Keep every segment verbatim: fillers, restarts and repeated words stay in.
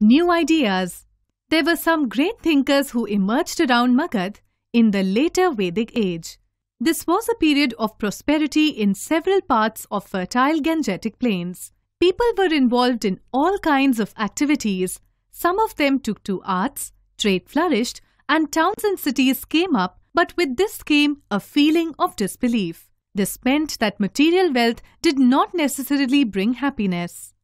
New ideas. There were some great thinkers who emerged around Magadha in the later Vedic age. This was a period of prosperity in several parts of fertile Gangetic plains. People were involved in all kinds of activities. Some of them took to arts, trade flourished, and towns and cities came up, but with this came a feeling of disbelief. This meant that material wealth did not necessarily bring happiness.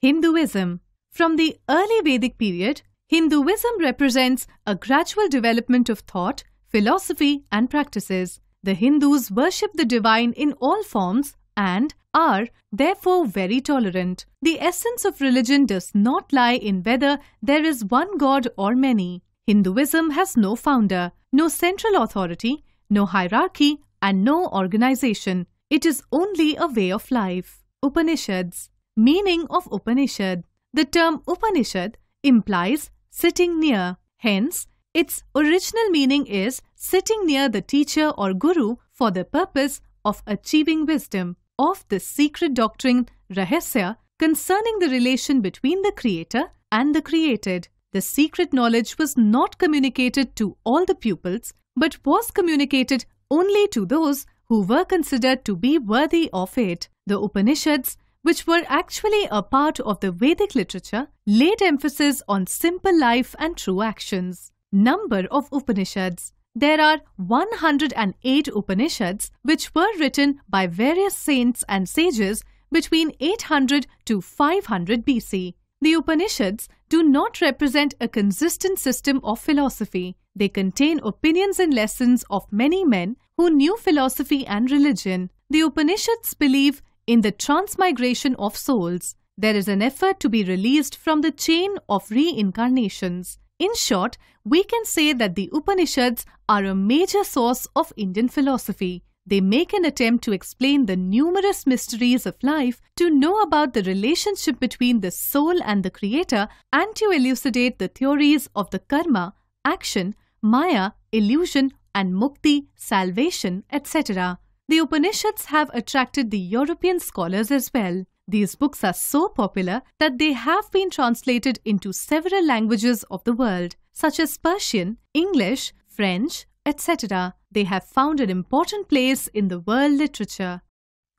Hinduism. From the early Vedic period, Hinduism represents a gradual development of thought, philosophy, and practices. The Hindus worship the divine in all forms and are therefore very tolerant. The essence of religion does not lie in whether there is one god or many. Hinduism has no founder, no central authority, no hierarchy, and no organization. It is only a way of life. Upanishads. Meaning of Upanishad. The term Upanishad implies sitting near. Hence, its original meaning is sitting near the teacher or guru for the purpose of achieving wisdom of the secret doctrine Rahasya concerning the relation between the creator and the created. The secret knowledge was not communicated to all the pupils but was communicated only to those who were considered to be worthy of it. The Upanishads, which were actually a part of the Vedic literature, laid emphasis on simple life and true actions. Number of Upanishads. There are one hundred eight Upanishads which were written by various saints and sages between eight hundred to five hundred B C. The Upanishads do not represent a consistent system of philosophy. They contain opinions and lessons of many men who knew philosophy and religion. The Upanishads believe in the transmigration of souls. There is an effort to be released from the chain of reincarnations. In short, we can say that the Upanishads are a major source of Indian philosophy. They make an attempt to explain the numerous mysteries of life, to know about the relationship between the soul and the creator, and to elucidate the theories of the karma, action, maya, illusion, and mukti, salvation, et cetera. The Upanishads have attracted the European scholars as well. These books are so popular that they have been translated into several languages of the world, such as Persian, English, French, et cetera. They have found an important place in the world literature.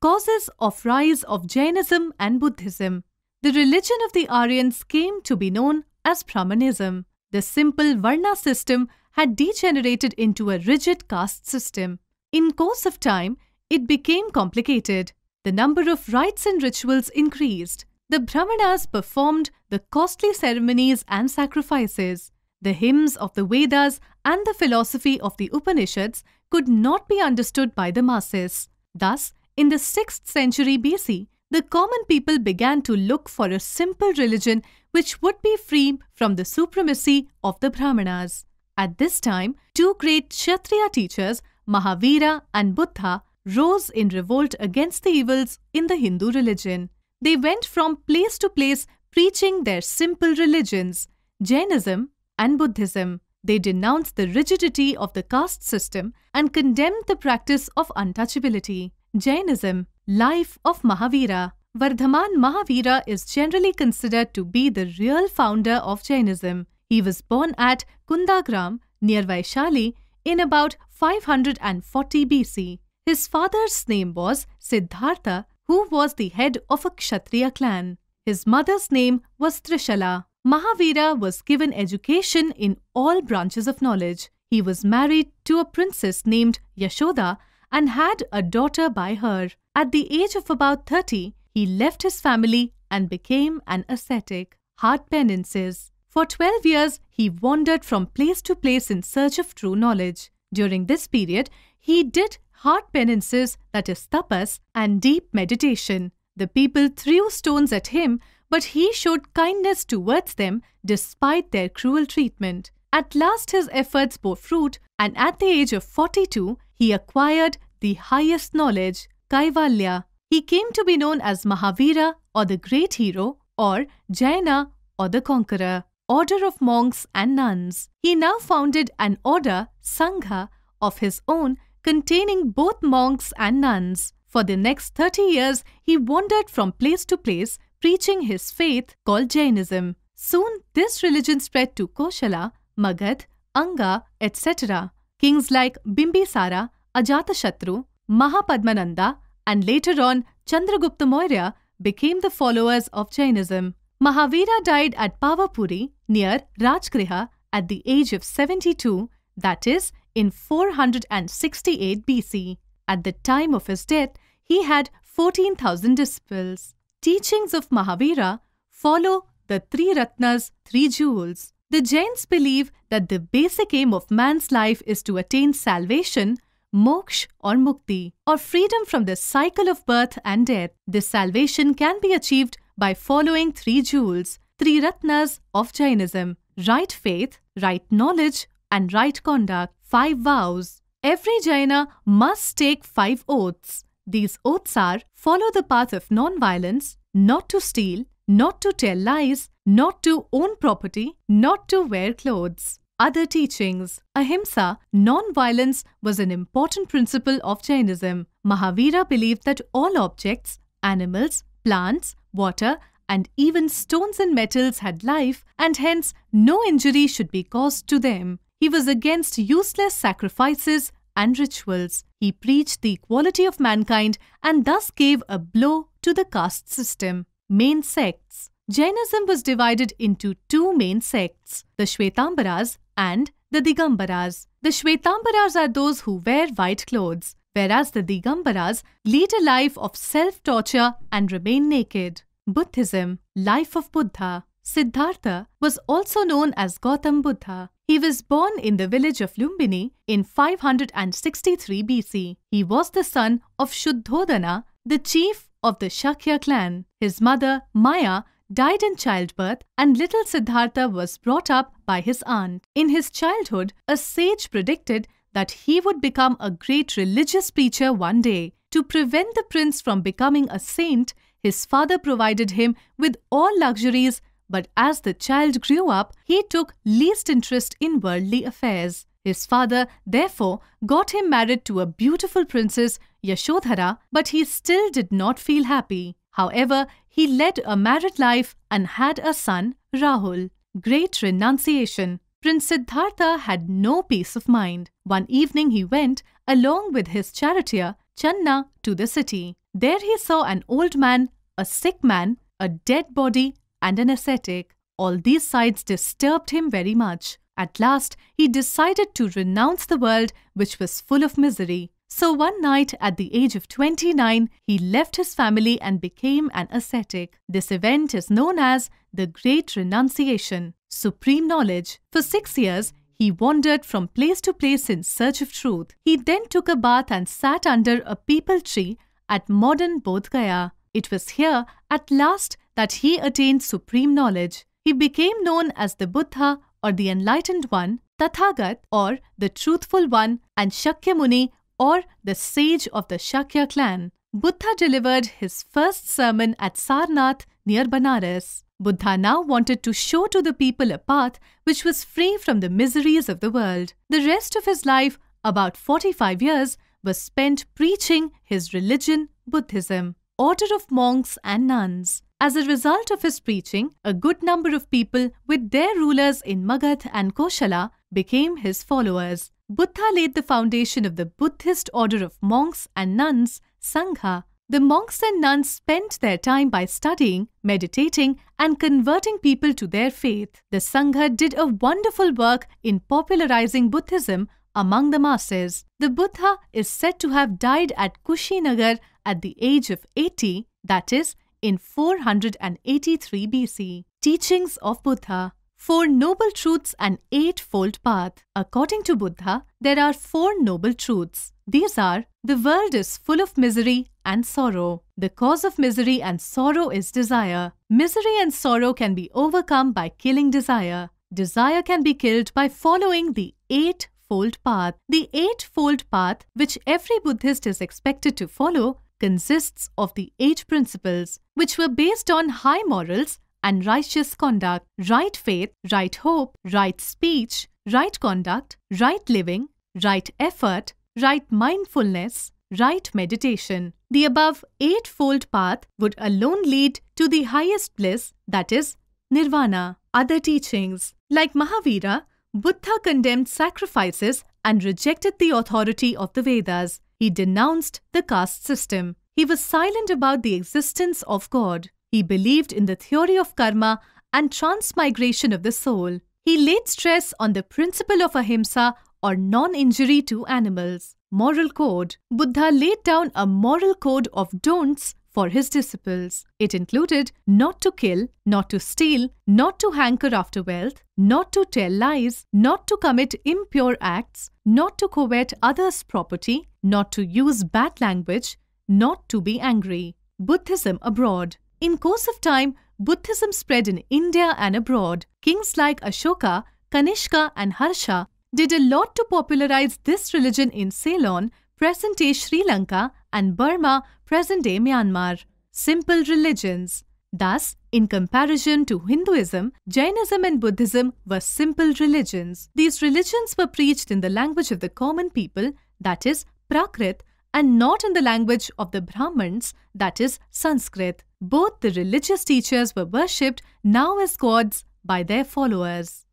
Causes of rise of Jainism and Buddhism. The religion of the Aryans came to be known as Brahmanism. The simple Varna system had degenerated into a rigid caste system. In course of time, it became complicated. The number of rites and rituals increased. The Brahmanas performed the costly ceremonies and sacrifices. The hymns of the Vedas and the philosophy of the Upanishads could not be understood by the masses. Thus, in the sixth century B C, the common people began to look for a simple religion which would be free from the supremacy of the Brahmanas. At this time, two great Kshatriya teachers, Mahavira and Buddha, rose in revolt against the evils in the Hindu religion. They went from place to place preaching their simple religions, Jainism and Buddhism. They denounced the rigidity of the caste system and condemned the practice of untouchability. Jainism, life of Mahavira. Vardhaman Mahavira is generally considered to be the real founder of Jainism. He was born at Kundagram near Vaishali in about five hundred forty B C. His father's name was Siddhartha, who was the head of a Kshatriya clan. His mother's name was Trishala. Mahavira was given education in all branches of knowledge. He was married to a princess named Yashoda and had a daughter by her. At the age of about thirty, he left his family and became an ascetic. Hard penances. For twelve years, he wandered from place to place in search of true knowledge. During this period, he did hard penances, that is tapas, and deep meditation. The people threw stones at him, but he showed kindness towards them despite their cruel treatment. At last his efforts bore fruit, and at the age of forty-two, he acquired the highest knowledge, kaivalya. He came to be known as Mahavira or the Great Hero, or Jaina or the Conqueror, order of monks and nuns. He now founded an order, sangha, of his own, containing both monks and nuns. For the next thirty years, he wandered from place to place, preaching his faith called Jainism. Soon this religion spread to Kosala, Magadha, Anga, et cetera. Kings like Bimbisara, Ajatashatru, Mahapadmananda, and later on Chandragupta Maurya became the followers of Jainism. Mahavira died at Pavapuri near Rajgriha at the age of seventy-two, that is, in four hundred sixty-eight B C. At the time of his death, he had fourteen thousand disciples. Teachings of Mahavira follow the three ratnas, three jewels. The Jains believe that the basic aim of man's life is to attain salvation, moksha or mukti, or freedom from the cycle of birth and death. This salvation can be achieved by following three jewels, three ratnas of Jainism: right faith, right knowledge, and right conduct. Five vows. Every Jaina must take five oaths. These oaths are: follow the path of non-violence, not to steal, not to tell lies, not to own property, not to wear clothes. Other teachings. Ahimsa, non-violence, was an important principle of Jainism. Mahavira believed that all objects, animals, plants, water, and even stones and metals had life, and hence no injury should be caused to them. He was against useless sacrifices and rituals. He preached the equality of mankind and thus gave a blow to the caste system. Main sects. Jainism was divided into two main sects, the Shvetambaras and the Digambaras. The Shvetambaras are those who wear white clothes, whereas the Digambaras lead a life of self-torture and remain naked. Buddhism, life of Buddha. Siddhartha was also known as Gautam Buddha. He was born in the village of Lumbini in five hundred sixty-three B C. He was the son of Shuddhodana, the chief of the Shakya clan. His mother, Maya, died in childbirth, and little Siddhartha was brought up by his aunt. In his childhood, a sage predicted that he would become a great religious preacher one day. To prevent the prince from becoming a saint, his father provided him with all luxuries, but as the child grew up, he took least interest in worldly affairs. His father, therefore, got him married to a beautiful princess, Yashoda, but he still did not feel happy. However, he led a married life and had a son, Rahul. Great renunciation. Prince Siddhartha had no peace of mind. One evening he went, along with his charioteer, Channa, to the city. There he saw an old man, a sick man, a dead body, and an ascetic. All these sights disturbed him very much. At last, he decided to renounce the world, which was full of misery. So one night, at the age of twenty-nine, he left his family and became an ascetic. This event is known as the Great Renunciation, supreme knowledge. For six years, he wandered from place to place in search of truth. He then took a bath and sat under a peepal tree at modern Bodh Gaya. It was here, at last, that he attained supreme knowledge. He became known as the Buddha, or the Enlightened One, Tathagat, or the Truthful One, and Shakyamuni, or the sage of the Shakya clan. Buddha delivered his first sermon at Sarnath near Banaras. Buddha now wanted to show to the people a path which was free from the miseries of the world. The rest of his life, about forty-five years, was spent preaching his religion, Buddhism. Order of monks and nuns. As a result of his preaching, a good number of people with their rulers in Magadha and Kosala became his followers. Buddha laid the foundation of the Buddhist order of monks and nuns, Sangha. The monks and nuns spent their time by studying, meditating, and converting people to their faith. The Sangha did a wonderful work in popularizing Buddhism among the masses. The Buddha is said to have died at Kushinagar at the age of eighty, that is, in four hundred eighty-three B C. Teachings of Buddha. Four Noble Truths and Eightfold Path. According to Buddha, there are four noble truths. These are: the world is full of misery and sorrow. The cause of misery and sorrow is desire. Misery and sorrow can be overcome by killing desire. Desire can be killed by following the eight Path. The Eightfold Path, which every Buddhist is expected to follow, consists of the eight principles, which were based on high morals and righteous conduct: right faith, right hope, right speech, right conduct, right living, right effort, right mindfulness, right meditation. The above eightfold path would alone lead to the highest bliss, that is, nirvana. other teachings. Like Mahavira, Buddha condemned sacrifices and rejected the authority of the Vedas. He denounced the caste system. He was silent about the existence of God. He believed in the theory of karma and transmigration of the soul. He laid stress on the principle of ahimsa or non-injury to animals. Moral code. Buddha laid down a moral code of don'ts for his disciples. It included not to kill, not to steal, not to hanker after wealth, not to tell lies, not to commit impure acts, not to covet others' property, not to use bad language, not to be angry. Buddhism abroad. In course of time, Buddhism spread in India and abroad. Kings like Ashoka, Kanishka and Harsha did a lot to popularize this religion in Ceylon, present-day Sri Lanka, and Burma, present-day Myanmar. Simple religions. Thus, in comparison to Hinduism, Jainism and Buddhism were simple religions. These religions were preached in the language of the common people, that is, Prakrit, and not in the language of the Brahmins, that is, Sanskrit. Both the religious teachers were worshipped now as gods by their followers.